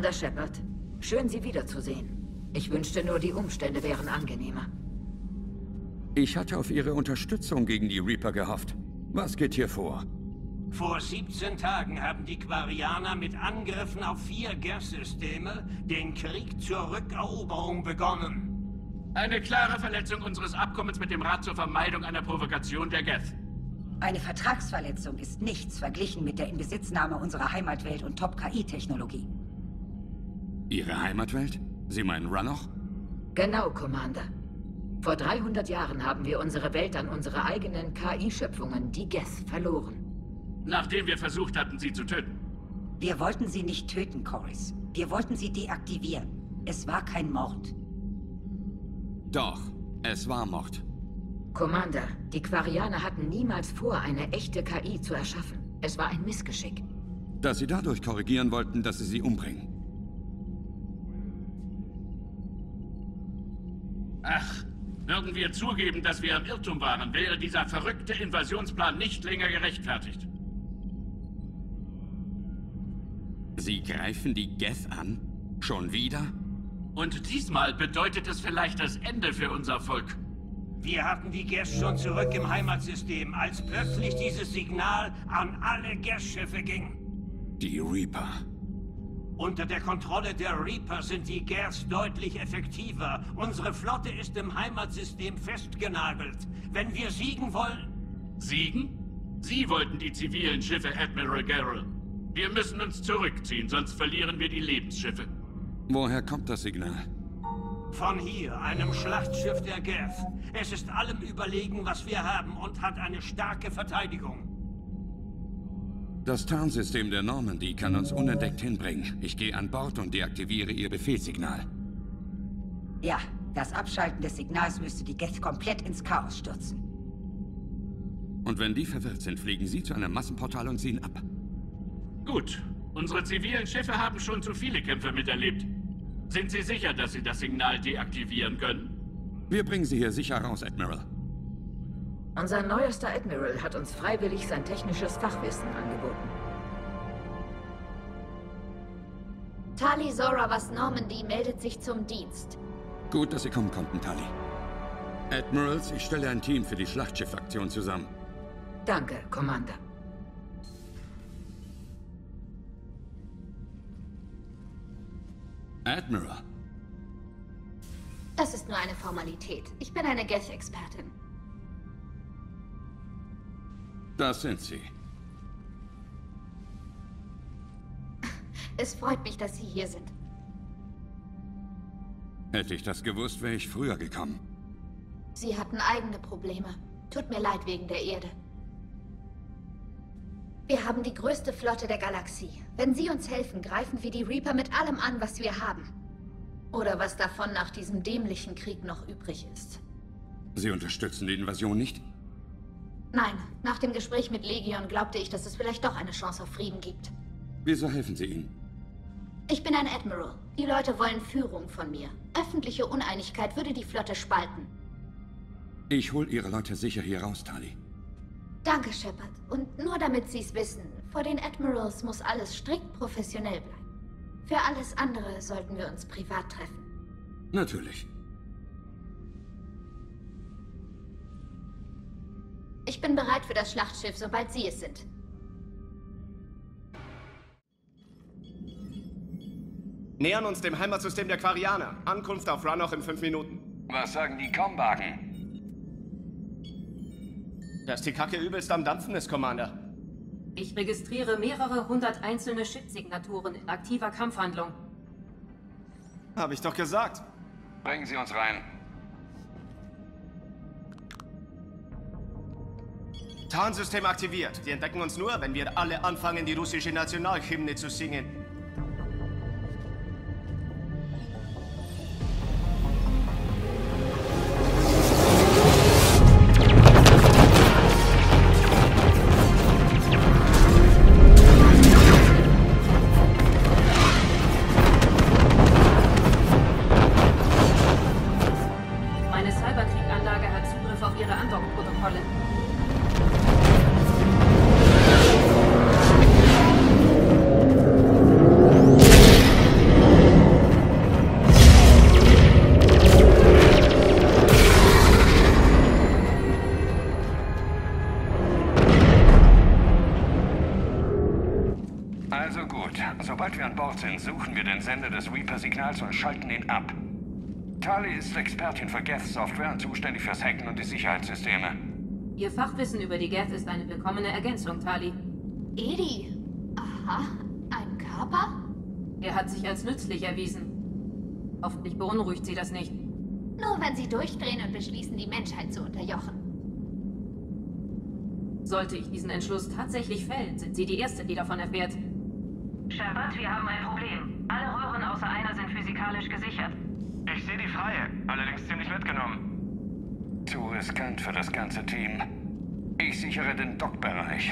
Commander Shepherd. Schön, Sie wiederzusehen. Ich wünschte nur, die Umstände wären angenehmer. Ich hatte auf Ihre Unterstützung gegen die Reaper gehofft. Was geht hier vor? Vor 17 Tagen haben die Quarianer mit Angriffen auf 4 Geth-Systeme den Krieg zur Rückeroberung begonnen. Eine klare Verletzung unseres Abkommens mit dem Rat zur Vermeidung einer Provokation der Geth. Eine Vertragsverletzung ist nichts verglichen mit der Inbesitznahme unserer Heimatwelt und Top-KI-Technologie. Ihre Heimatwelt? Sie meinen Rannoch? Genau, Commander. Vor 300 Jahren haben wir unsere Welt an unsere eigenen KI-Schöpfungen, die Geth, verloren. Nachdem wir versucht hatten, sie zu töten. Wir wollten sie nicht töten, Koris. Wir wollten sie deaktivieren. Es war kein Mord. Doch, es war Mord. Commander, die Quarianer hatten niemals vor, eine echte KI zu erschaffen. Es war ein Missgeschick. Dass sie dadurch korrigieren wollten, dass sie sie umbringen. Ach, würden wir zugeben, dass wir im Irrtum waren, wäre dieser verrückte Invasionsplan nicht länger gerechtfertigt. Sie greifen die Geth an? Schon wieder? Und diesmal bedeutet es vielleicht das Ende für unser Volk. Wir hatten die Geth schon zurück im Heimatsystem, als plötzlich dieses Signal an alle Geth-Schiffe ging. Die Reaper. Unter der Kontrolle der Reaper sind die Geth deutlich effektiver. Unsere Flotte ist im Heimatsystem festgenagelt. Wenn wir siegen wollen... Siegen? Sie wollten die zivilen Schiffe, Admiral Gerrel. Wir müssen uns zurückziehen, sonst verlieren wir die Lebensschiffe. Woher kommt das Signal? Von hier, einem Schlachtschiff der Geth. Es ist allem überlegen, was wir haben und hat eine starke Verteidigung. Das Tarnsystem der Normandy kann uns unentdeckt hinbringen. Ich gehe an Bord und deaktiviere ihr Befehlssignal. Ja, das Abschalten des Signals müsste die Geth komplett ins Chaos stürzen. Und wenn die verwirrt sind, fliegen sie zu einem Massenportal und ziehen ab. Gut. Unsere zivilen Schiffe haben schon zu viele Kämpfe miterlebt. Sind Sie sicher, dass Sie das Signal deaktivieren können? Wir bringen Sie hier sicher raus, Admiral. Unser neuester Admiral hat uns freiwillig sein technisches Fachwissen angeboten. Tali'Zorah vas Normandy meldet sich zum Dienst. Gut, dass Sie kommen konnten, Tali. Admirals, ich stelle ein Team für die Schlachtschiff-Aktion zusammen. Danke, Commander. Admiral. Das ist nur eine Formalität. Ich bin eine Geth-Expertin. Das sind Sie. Es freut mich, dass Sie hier sind. Hätte ich das gewusst, wäre ich früher gekommen. Sie hatten eigene Probleme. Tut mir leid wegen der Erde. Wir haben die größte Flotte der Galaxie. Wenn Sie uns helfen, greifen wir die Reaper mit allem an, was wir haben. Oder was davon nach diesem dämlichen Krieg noch übrig ist. Sie unterstützen die Invasion nicht? Nein. Nach dem Gespräch mit Legion glaubte ich, dass es vielleicht doch eine Chance auf Frieden gibt. Wieso helfen Sie ihnen? Ich bin ein Admiral. Die Leute wollen Führung von mir. Öffentliche Uneinigkeit würde die Flotte spalten. Ich hol Ihre Leute sicher hier raus, Tali. Danke, Shepherd. Und nur damit Sie es wissen, vor den Admirals muss alles strikt professionell bleiben. Für alles andere sollten wir uns privat treffen. Natürlich. Ich bin bereit für das Schlachtschiff, sobald Sie es sind. Nähern uns dem Heimatsystem der Quarianer. Ankunft auf Rannoch in 5 Minuten. Was sagen die Kombagen? Dass die Kacke übelst am Dampfen ist, Commander. Ich registriere mehrere hundert einzelne Chipsignaturen in aktiver Kampfhandlung. Hab ich doch gesagt. Bringen Sie uns rein. Tarnsystem aktiviert. Die entdecken uns nur, wenn wir alle anfangen, die russische Nationalhymne zu singen. wir an Bord sind, suchen wir den Sender des Reaper-Signals und schalten ihn ab. Tali ist Expertin für Geth-Software und zuständig fürs Hacken und die Sicherheitssysteme. Ihr Fachwissen über die Geth ist eine willkommene Ergänzung, Tali. Edi? Aha, ein Körper? Er hat sich als nützlich erwiesen. Hoffentlich beunruhigt sie das nicht. Nur wenn sie durchdrehen und beschließen, die Menschheit zu unterjochen. Sollte ich diesen Entschluss tatsächlich fällen, sind Sie die Erste, die davon erfährt. Shepherd, wir haben ein Problem. Alle Röhren außer einer sind physikalisch gesichert. Ich sehe die Freie, allerdings ziemlich mitgenommen. Zu riskant für das ganze Team. Ich sichere den Dockbereich.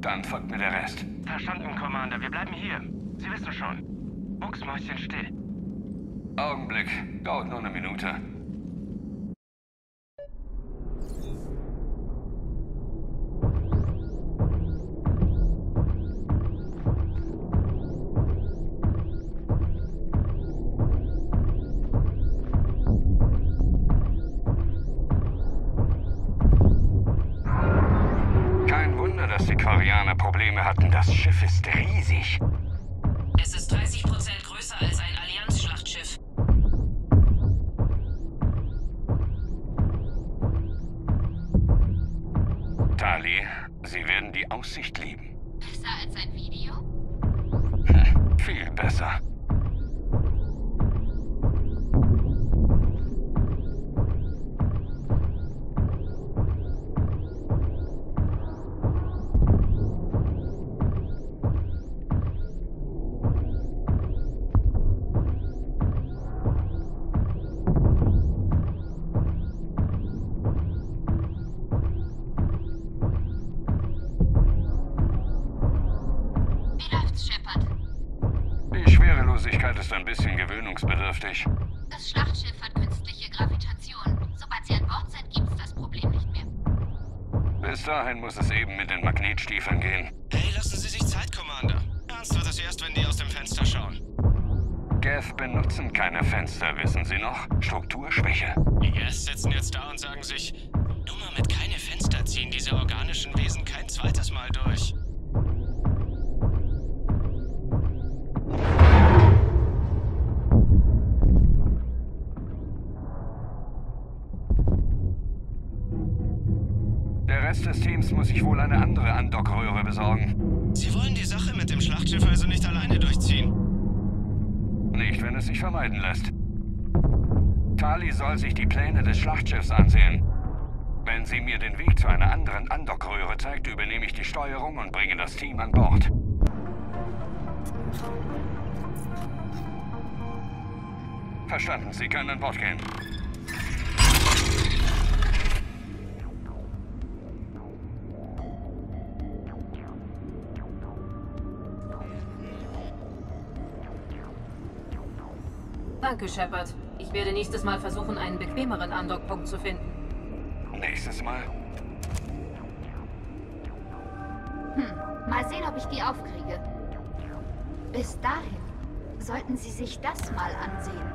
Dann folgt mir der Rest. Verstanden, Commander. Wir bleiben hier. Sie wissen schon. Buchsmäuschen still. Augenblick. Dauert nur eine Minute. Dass die Quarianer Probleme hatten. Das Schiff ist riesig. Es ist 30% größer als ein Allianz-Schlachtschiff. Tali, Sie werden die Aussicht lieben. Besser als ein Video? Hm, viel besser. Ist ein bisschen gewöhnungsbedürftig. Das Schlachtschiff hat künstliche Gravitation. Sobald sie an Bord sind, gibt's das Problem nicht mehr. Bis dahin muss es eben mit den Magnetstiefeln gehen. Hey, lassen Sie sich Zeit, Commander. Ernst wird es erst, wenn die aus dem Fenster schauen. Geth benutzen keine Fenster, wissen Sie noch? Strukturschwäche. Die Geth sitzen jetzt da und sagen sich, Nummer mit keine Fenster ziehen diese organischen Wesen kein zweites Mal durch. Des Teams muss ich wohl eine andere Andockröhre besorgen. Sie wollen die Sache mit dem Schlachtschiff also nicht alleine durchziehen? Nicht, wenn es sich vermeiden lässt. Tali soll sich die Pläne des Schlachtschiffs ansehen. Wenn sie mir den Weg zu einer anderen Andockröhre zeigt, übernehme ich die Steuerung und bringe das Team an Bord. Verstanden, Sie können an Bord gehen. Danke, Shepherd. Ich werde nächstes Mal versuchen, einen bequemeren Andockpunkt zu finden. Nächstes Mal? Hm, mal sehen, ob ich die aufkriege. Bis dahin sollten Sie sich das mal ansehen.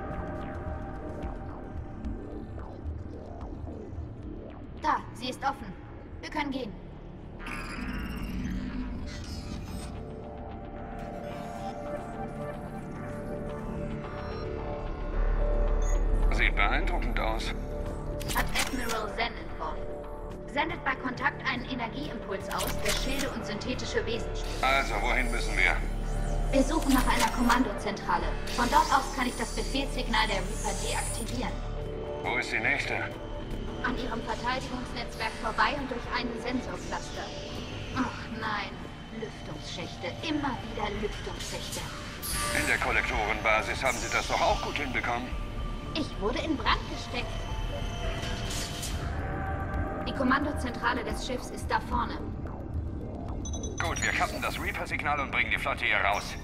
Da, sie ist offen. Wir können gehen. Beeindruckend aus. Hat Admiral Xen entworfen. Sendet bei Kontakt einen Energieimpuls aus, der Schilde und synthetische Wesen stößt. Also, wohin müssen wir? Wir suchen nach einer Kommandozentrale. Von dort aus kann ich das Befehlssignal der Reaper deaktivieren. Wo ist die nächste? An ihrem Verteidigungsnetzwerk vorbei und durch einen Sensorcluster. Ach nein, Lüftungsschächte. Immer wieder Lüftungsschächte. In der Kollektorenbasis haben Sie das doch auch gut hinbekommen. Ich wurde in Brand gesteckt. Die Kommandozentrale des Schiffs ist da vorne. Gut, wir kappen das Reaper-Signal und bringen die Flotte hier raus.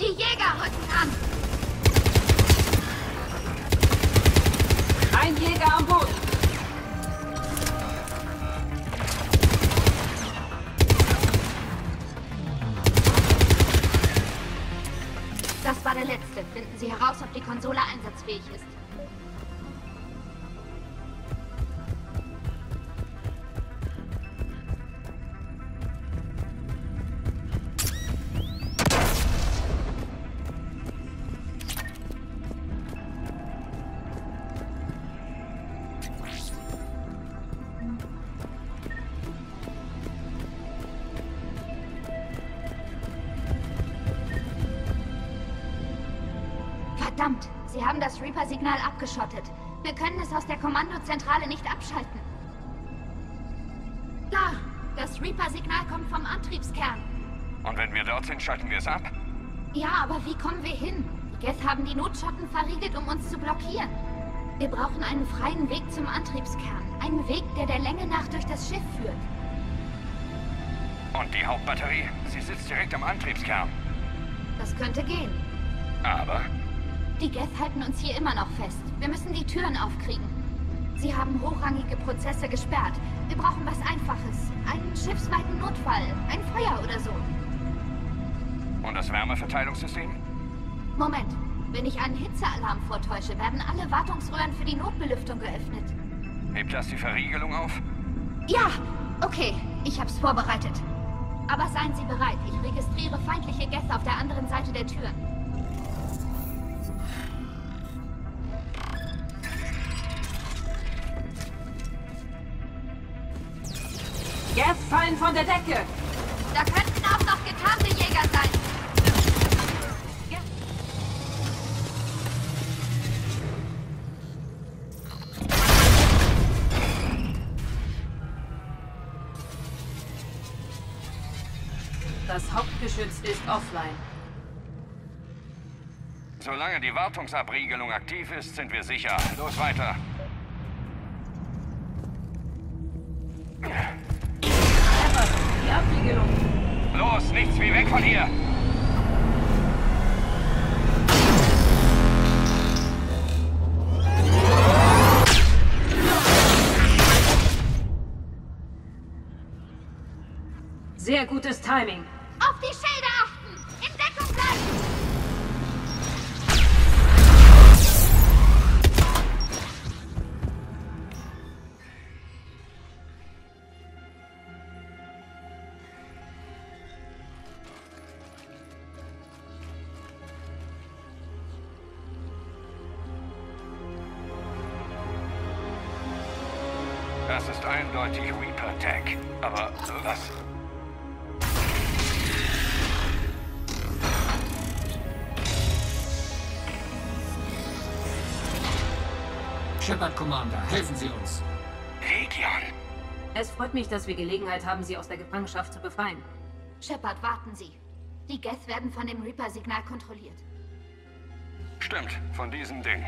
Die Jäger rücken an! Ein Jäger am Boden! war der letzte. Finden Sie heraus, ob die Konsole einsatzfähig ist. Verdammt, Sie haben das Reaper-Signal abgeschottet. Wir können es aus der Kommandozentrale nicht abschalten. Da, das Reaper-Signal kommt vom Antriebskern. Und wenn wir dort sind, schalten wir es ab? Ja, aber wie kommen wir hin? Die Geth haben die Notschotten verriegelt, um uns zu blockieren. Wir brauchen einen freien Weg zum Antriebskern. Einen Weg, der der Länge nach durch das Schiff führt. Und die Hauptbatterie? Sie sitzt direkt am Antriebskern. Das könnte gehen. Aber... Die Geth halten uns hier immer noch fest. Wir müssen die Türen aufkriegen. Sie haben hochrangige Prozesse gesperrt. Wir brauchen was Einfaches. Einen schiffsweiten Notfall, ein Feuer oder so. Und das Wärmeverteilungssystem? Moment. Wenn ich einen Hitzealarm vortäusche, werden alle Wartungsröhren für die Notbelüftung geöffnet. Hebt das die Verriegelung auf? Ja! Okay, ich hab's vorbereitet. Aber seien Sie bereit. Ich registriere feindliche Geth auf der anderen Seite der Türen. Geth fallen von der Decke! Da könnten auch noch getarnte Jäger sein! Das Hauptgeschütz ist offline. Solange die Wartungsabriegelung aktiv ist, sind wir sicher. Los, weiter! Los, nichts wie weg von hier! Sehr gutes Timing. Auf die Schilder achten! In Deckung bleiben. Das ist eindeutig Reaper-Tag, aber was? Shepherd, Commander, helfen Sie uns! Legion! Es freut mich, dass wir Gelegenheit haben, Sie aus der Gefangenschaft zu befreien. Shepherd, warten Sie. Die Geth werden von dem Reaper-Signal kontrolliert. Stimmt, von diesem Ding.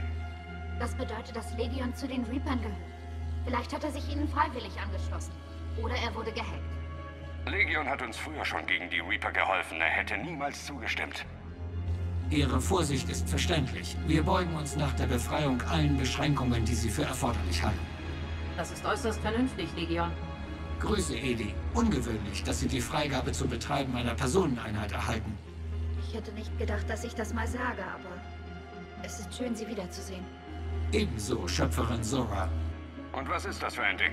Das bedeutet, dass Legion zu den Reapern gehört. Vielleicht hat er sich ihnen freiwillig angeschlossen. Oder er wurde gehackt. Legion hat uns früher schon gegen die Reaper geholfen. Er hätte niemals zugestimmt. Ihre Vorsicht ist verständlich. Wir beugen uns nach der Befreiung allen Beschränkungen, die Sie für erforderlich halten. Das ist äußerst vernünftig, Legion. Grüße, Edi. Ungewöhnlich, dass Sie die Freigabe zum Betreiben einer Personeneinheit erhalten. Ich hätte nicht gedacht, dass ich das mal sage, aber... Es ist schön, Sie wiederzusehen. Ebenso, Schöpferin Zora. Und was ist das für ein Ding?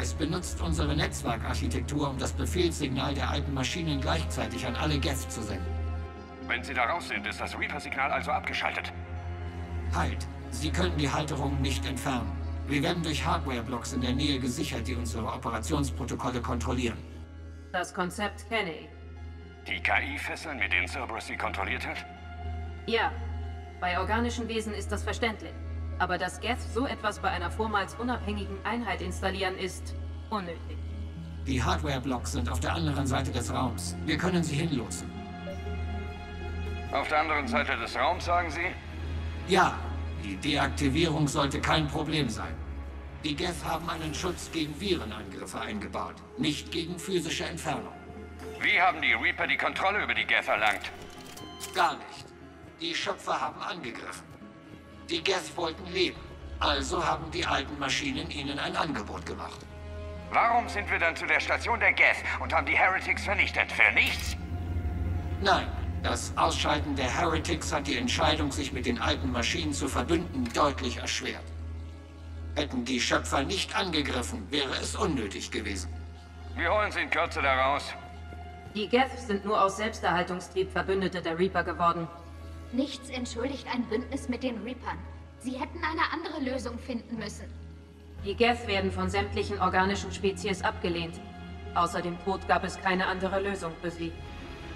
Es benutzt unsere Netzwerkarchitektur, um das Befehlssignal der alten Maschinen gleichzeitig an alle Geth zu senden. Wenn Sie da raus sind, ist das Reaper-Signal also abgeschaltet. Halt! Sie können die Halterung nicht entfernen. Wir werden durch Hardware-Blocks in der Nähe gesichert, die unsere Operationsprotokolle kontrollieren. Das Konzept kenne ich. Die KI-Fesseln, mit denen Cerberus sie kontrolliert hat? Ja. Bei organischen Wesen ist das verständlich. Aber dass Geth so etwas bei einer vormals unabhängigen Einheit installieren, ist unnötig. Die Hardware-Blocks sind auf der anderen Seite des Raums. Wir können sie hinlotsen. Auf der anderen Seite des Raums, sagen Sie? Ja, die Deaktivierung sollte kein Problem sein. Die Geth haben einen Schutz gegen Virenangriffe eingebaut, nicht gegen physische Entfernung. Wie haben die Reaper die Kontrolle über die Geth erlangt? Gar nicht. Die Schöpfer haben angegriffen. Die Geth wollten leben, also haben die alten Maschinen ihnen ein Angebot gemacht. Warum sind wir dann zu der Station der Geth und haben die Heretics vernichtet? Für nichts? Nein, Das Ausscheiden der Heretics hat die Entscheidung, sich mit den alten Maschinen zu verbünden, deutlich erschwert. Hätten die Schöpfer nicht angegriffen, wäre es unnötig gewesen. Wir holen sie in Kürze daraus. Die Geth sind nur aus Selbsterhaltungstrieb Verbündete der Reaper geworden. Nichts entschuldigt ein Bündnis mit den Reapern. Sie hätten eine andere Lösung finden müssen. Die Geth werden von sämtlichen organischen Spezies abgelehnt. Außer dem Tod gab es keine andere Lösung für sie.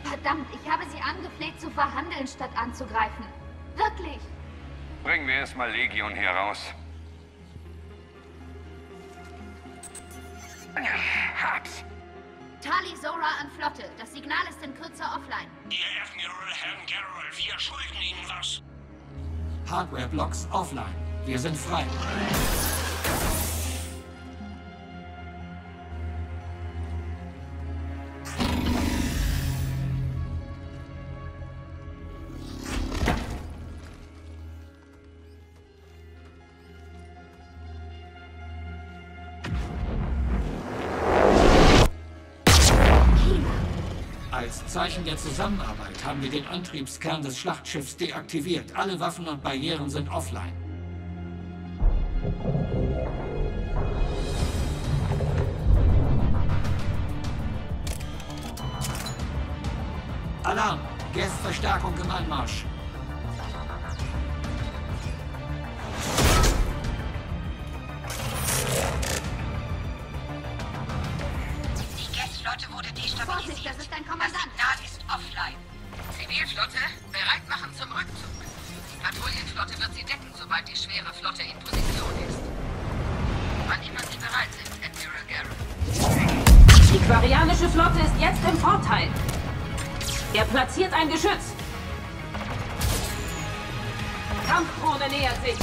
Verdammt, ich habe sie angefleht zu verhandeln, statt anzugreifen. Wirklich! Bringen wir erstmal Legion hier raus. Hab's! Tali'Zorah an Flotte. Das Signal ist in Kürze offline. Ihr Admiral, Herrn Gerrel, wir schulden Ihnen was. Hardware-Blocks offline. Wir sind frei. Als Zeichen der Zusammenarbeit haben wir den Antriebskern des Schlachtschiffs deaktiviert. Alle Waffen und Barrieren sind offline. Alarm! Geth-Verstärkung im Anmarsch. Vorsicht, das ist ein Kommandant. Das Signal ist offline. Zivilflotte, bereit machen zum Rückzug. Die Patrouillenflotte wird sie decken, sobald die schwere Flotte in Position ist. Wann immer sie bereit sind, Admiral Gerrel. Die quarianische Flotte ist jetzt im Vorteil. Er platziert ein Geschütz. Kampfdrohne nähert sich.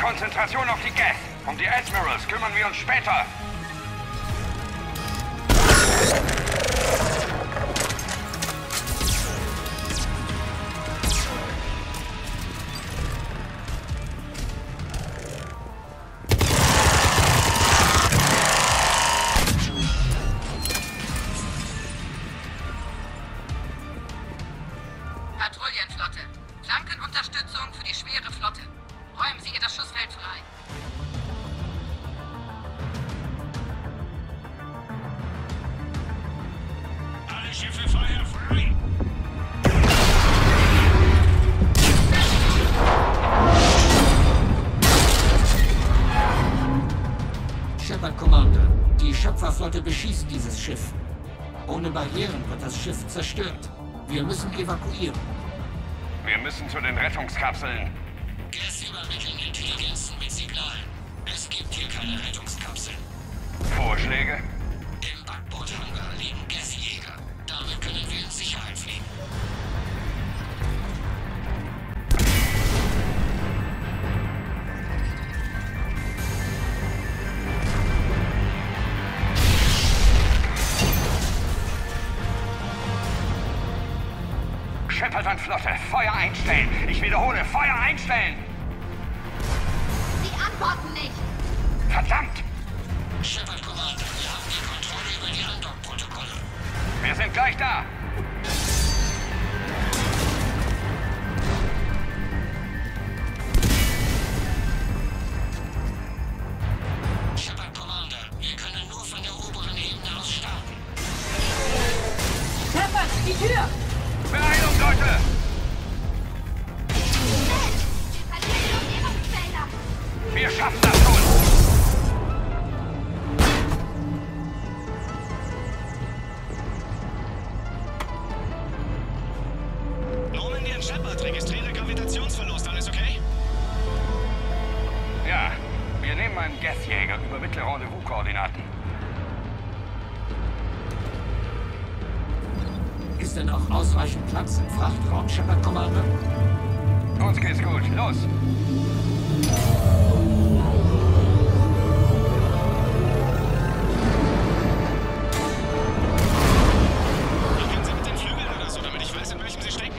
Konzentration auf die Geth. Um die Admirals kümmern wir uns später. Beschießt dieses Schiff. Ohne Barrieren wird das Schiff zerstört. Wir müssen evakuieren. Wir müssen zu den Rettungskapseln. Geth übermitteln Intelligenzen mit Signalen. Es gibt hier keine Rettungskapseln. Vorschläge? Im Backbordhangar liegen Geth-Jäger. Damit können wir in Sicherheit fliegen. Shepherd an Flotte, Feuer einstellen! Ich wiederhole, Feuer einstellen! Sie antworten nicht! Verdammt! Shepherd, Commander, wir haben die Kontrolle über die Andock-Protokolle. Wir sind gleich da. Ist denn noch ausreichend Platz im Frachtraum, Shepherd, Commander? Uns geht's gut. Los! Machen Sie mit den Flügeln oder so, damit ich weiß, in welchem Sie stecken.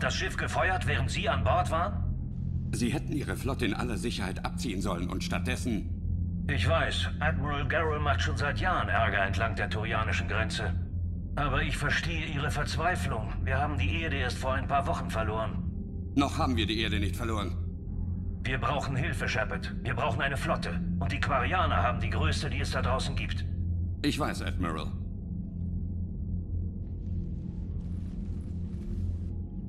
Das Schiff gefeuert, während Sie an Bord waren? Sie hätten Ihre Flotte in aller Sicherheit abziehen sollen und stattdessen... Ich weiß, Admiral Gerrel macht schon seit Jahren Ärger entlang der turianischen Grenze. Aber ich verstehe Ihre Verzweiflung. Wir haben die Erde erst vor ein paar Wochen verloren. Noch haben wir die Erde nicht verloren. Wir brauchen Hilfe, Shepherd. Wir brauchen eine Flotte. Und die Quarianer haben die größte, die es da draußen gibt. Ich weiß, Admiral.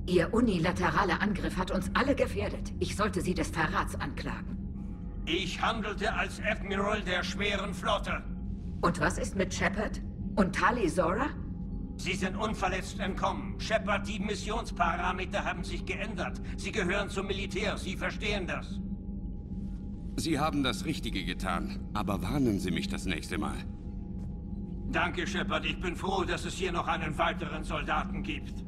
Ihr unilateraler Angriff hat uns alle gefährdet. Ich sollte Sie des Verrats anklagen. Ich handelte als Admiral der schweren Flotte. Und was ist mit Shepherd? Und Tali'Zorah? Sie sind unverletzt entkommen. Shepherd, die Missionsparameter haben sich geändert. Sie gehören zum Militär. Sie verstehen das. Sie haben das Richtige getan. Aber warnen Sie mich das nächste Mal. Danke, Shepherd. Ich bin froh, dass es hier noch einen weiteren Soldaten gibt.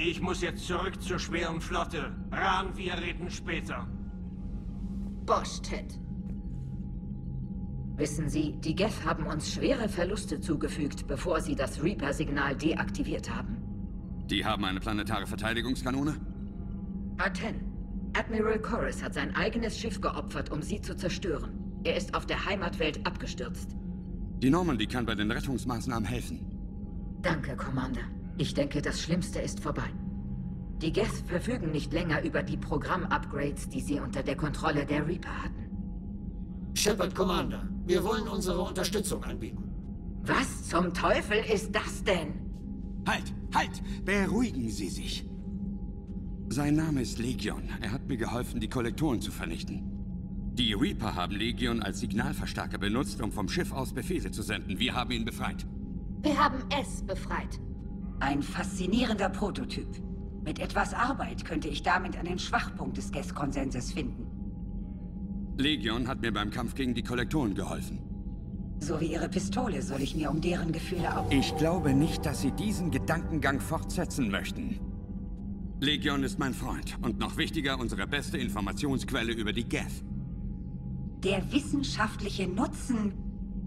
Ich muss jetzt zurück zur schweren Flotte. Ran, wir reden später. Bostet. Wissen Sie, die Geth haben uns schwere Verluste zugefügt, bevor sie das Reaper-Signal deaktiviert haben. Die haben eine planetare Verteidigungskanone? Aten. Admiral Koris hat sein eigenes Schiff geopfert, um sie zu zerstören. Er ist auf der Heimatwelt abgestürzt. Die Normandy kann bei den Rettungsmaßnahmen helfen. Danke, Commander. Ich denke, das Schlimmste ist vorbei. Die Geth verfügen nicht länger über die Programm-Upgrades, die sie unter der Kontrolle der Reaper hatten. Shepherd, Commander, wir wollen unsere Unterstützung anbieten. Was zum Teufel ist das denn? Halt, halt! Beruhigen Sie sich. Sein Name ist Legion. Er hat mir geholfen, die Kollektoren zu vernichten. Die Reaper haben Legion als Signalverstärker benutzt, um vom Schiff aus Befehle zu senden. Wir haben ihn befreit. Wir haben es befreit. Ein faszinierender Prototyp. Mit etwas Arbeit könnte ich damit einen Schwachpunkt des Geth-Konsenses finden. Legion hat mir beim Kampf gegen die Kollektoren geholfen. So wie Ihre Pistole soll ich mir um deren Gefühle auch... Ich glaube nicht, dass Sie diesen Gedankengang fortsetzen möchten. Legion ist mein Freund und noch wichtiger, unsere beste Informationsquelle über die Geth. Der wissenschaftliche Nutzen...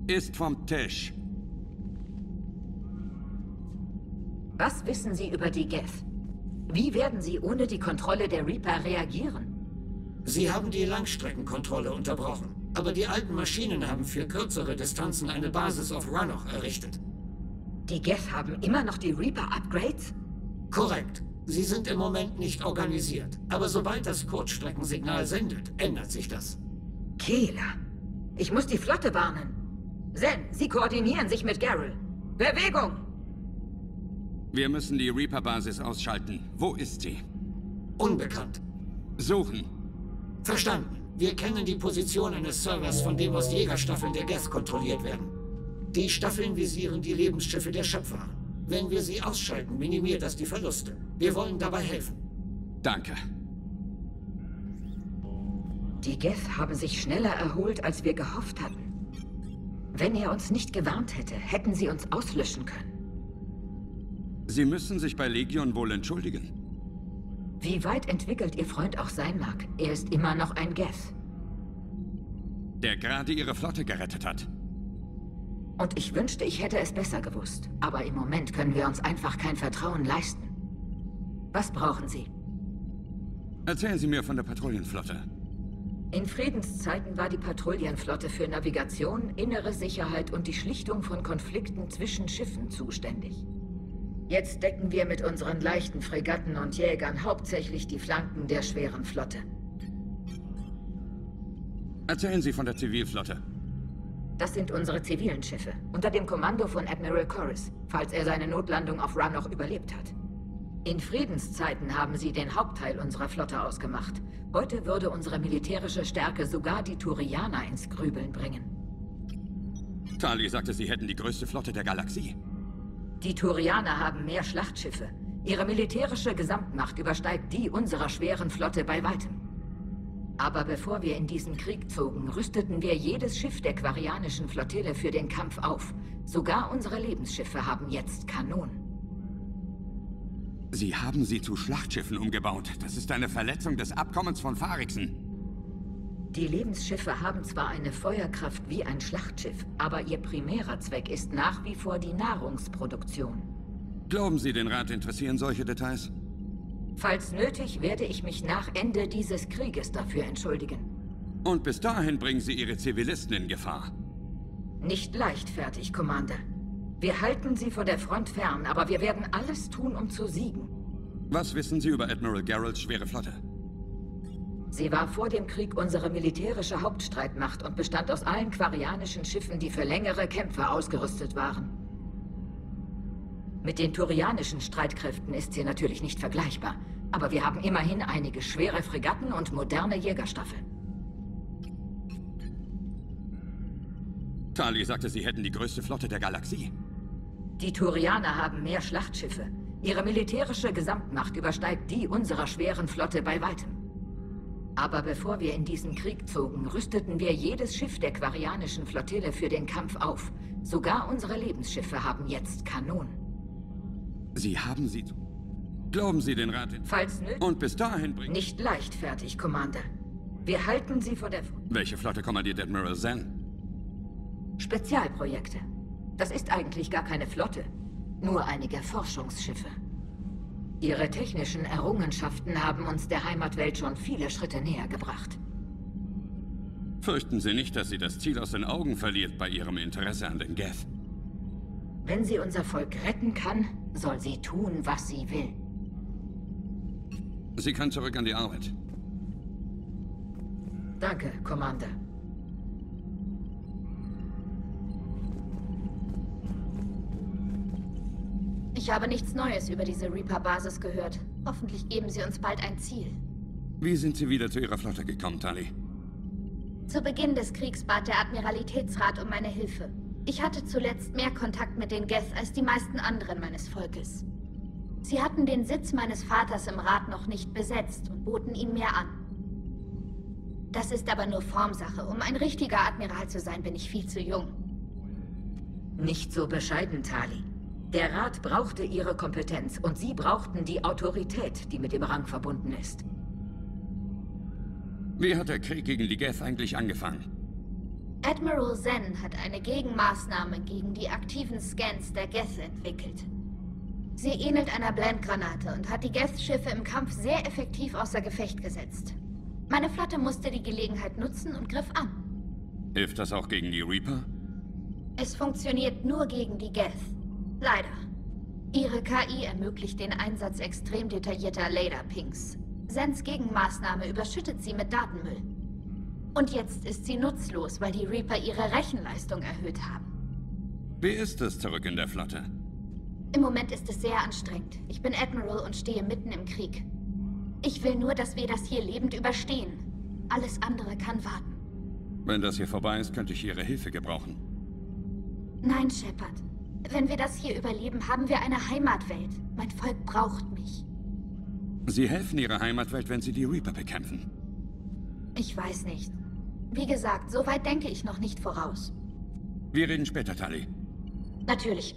ist vom Tisch. Was wissen Sie über die Geth? Wie werden Sie ohne die Kontrolle der Reaper reagieren? Sie haben die Langstreckenkontrolle unterbrochen, aber die alten Maschinen haben für kürzere Distanzen eine Basis auf Rannoch errichtet. Die Geth haben immer noch die Reaper-Upgrades? Korrekt. Sie sind im Moment nicht organisiert, aber sobald das Kurzstreckensignal sendet, ändert sich das. Kehler, ich muss die Flotte warnen. Xen, Sie koordinieren sich mit Gerrel. Bewegung! Wir müssen die Reaper-Basis ausschalten. Wo ist sie? Unbekannt. Suchen. Verstanden. Wir kennen die Position eines Servers, von dem aus Jägerstaffeln der Geth kontrolliert werden. Die Staffeln visieren die Lebensschiffe der Schöpfer. Wenn wir sie ausschalten, minimiert das die Verluste. Wir wollen dabei helfen. Danke. Die Geth haben sich schneller erholt, als wir gehofft hatten. Wenn er uns nicht gewarnt hätte, hätten sie uns auslöschen können. Sie müssen sich bei Legion wohl entschuldigen. Wie weit entwickelt Ihr Freund auch sein mag, er ist immer noch ein Geth. Der gerade Ihre Flotte gerettet hat. Und ich wünschte, ich hätte es besser gewusst. Aber im Moment können wir uns einfach kein Vertrauen leisten. Was brauchen Sie? Erzählen Sie mir von der Patrouillenflotte. In Friedenszeiten war die Patrouillenflotte für Navigation, innere Sicherheit und die Schlichtung von Konflikten zwischen Schiffen zuständig. Jetzt decken wir mit unseren leichten Fregatten und Jägern hauptsächlich die Flanken der schweren Flotte. Erzählen Sie von der Zivilflotte. Das sind unsere zivilen Schiffe, unter dem Kommando von Admiral Koris, falls er seine Notlandung auf Rannoch überlebt hat. In Friedenszeiten haben sie den Hauptteil unserer Flotte ausgemacht. Heute würde unsere militärische Stärke sogar die Turianer ins Grübeln bringen. Tali sagte, sie hätten die größte Flotte der Galaxie. Die Turianer haben mehr Schlachtschiffe. Ihre militärische Gesamtmacht übersteigt die unserer schweren Flotte bei weitem. Aber bevor wir in diesen Krieg zogen, rüsteten wir jedes Schiff der quarianischen Flottille für den Kampf auf. Sogar unsere Lebensschiffe haben jetzt Kanonen. Sie haben sie zu Schlachtschiffen umgebaut. Das ist eine Verletzung des Abkommens von Fariksen. Die Lebensschiffe haben zwar eine Feuerkraft wie ein Schlachtschiff, aber ihr primärer Zweck ist nach wie vor die Nahrungsproduktion. Glauben Sie, den Rat interessieren solche Details? Falls nötig, werde ich mich nach Ende dieses Krieges dafür entschuldigen. Und bis dahin bringen Sie Ihre Zivilisten in Gefahr. Nicht leichtfertig, Commander. Wir halten sie vor der Front fern, aber wir werden alles tun, um zu siegen. Was wissen Sie über Admiral Gerrels schwere Flotte? Sie war vor dem Krieg unsere militärische Hauptstreitmacht und bestand aus allen quarianischen Schiffen, die für längere Kämpfe ausgerüstet waren. Mit den turianischen Streitkräften ist sie natürlich nicht vergleichbar, aber wir haben immerhin einige schwere Fregatten und moderne Jägerstaffeln. Tali sagte, sie hätten die größte Flotte der Galaxie. Die Turianer haben mehr Schlachtschiffe. Ihre militärische Gesamtmacht übersteigt die unserer schweren Flotte bei weitem. Aber bevor wir in diesen Krieg zogen, rüsteten wir jedes Schiff der quarianischen Flottille für den Kampf auf. Sogar unsere Lebensschiffe haben jetzt Kanonen. Sie haben sie... Glauben Sie den Rat... Falls nötig... Und bis dahin bringen... Nicht leichtfertig, Commander. Wir halten Sie vor der... Welche Flotte kommandiert Admiral Xen? Spezialprojekte. Das ist eigentlich gar keine Flotte, nur einige Forschungsschiffe. Ihre technischen Errungenschaften haben uns der Heimatwelt schon viele Schritte näher gebracht. Fürchten Sie nicht, dass sie das Ziel aus den Augen verliert bei ihrem Interesse an den Geth. Wenn sie unser Volk retten kann, soll sie tun, was sie will. Sie kann zurück an die Arbeit. Danke, Commander. Ich habe nichts Neues über diese Reaper-Basis gehört. Hoffentlich geben sie uns bald ein Ziel. Wie sind Sie wieder zu Ihrer Flotte gekommen, Tali? Zu Beginn des Kriegs bat der Admiralitätsrat um meine Hilfe. Ich hatte zuletzt mehr Kontakt mit den Geth als die meisten anderen meines Volkes. Sie hatten den Sitz meines Vaters im Rat noch nicht besetzt und boten ihn mir an. Das ist aber nur Formsache. Um ein richtiger Admiral zu sein, bin ich viel zu jung. Nicht so bescheiden, Tali. Der Rat brauchte Ihre Kompetenz und Sie brauchten die Autorität, die mit dem Rang verbunden ist. Wie hat der Krieg gegen die Geth eigentlich angefangen? Admiral Xen hat eine Gegenmaßnahme gegen die aktiven Scans der Geth entwickelt. Sie ähnelt einer Blendgranate und hat die Geth-Schiffe im Kampf sehr effektiv außer Gefecht gesetzt. Meine Flotte musste die Gelegenheit nutzen und griff an. Hilft das auch gegen die Reaper? Es funktioniert nur gegen die Geth. Leider. Ihre KI ermöglicht den Einsatz extrem detaillierter Laserpings. Xens Gegenmaßnahme überschüttet sie mit Datenmüll. Und jetzt ist sie nutzlos, weil die Reaper ihre Rechenleistung erhöht haben. Wie ist es zurück in der Flotte? Im Moment ist es sehr anstrengend. Ich bin Admiral und stehe mitten im Krieg. Ich will nur, dass wir das hier lebend überstehen. Alles andere kann warten. Wenn das hier vorbei ist, könnte ich Ihre Hilfe gebrauchen. Nein, Shepherd. Wenn wir das hier überleben, haben wir eine Heimatwelt. Mein Volk braucht mich. Sie helfen Ihrer Heimatwelt, wenn Sie die Reaper bekämpfen. Ich weiß nicht. Wie gesagt, so weit denke ich noch nicht voraus. Wir reden später, Tali. Natürlich.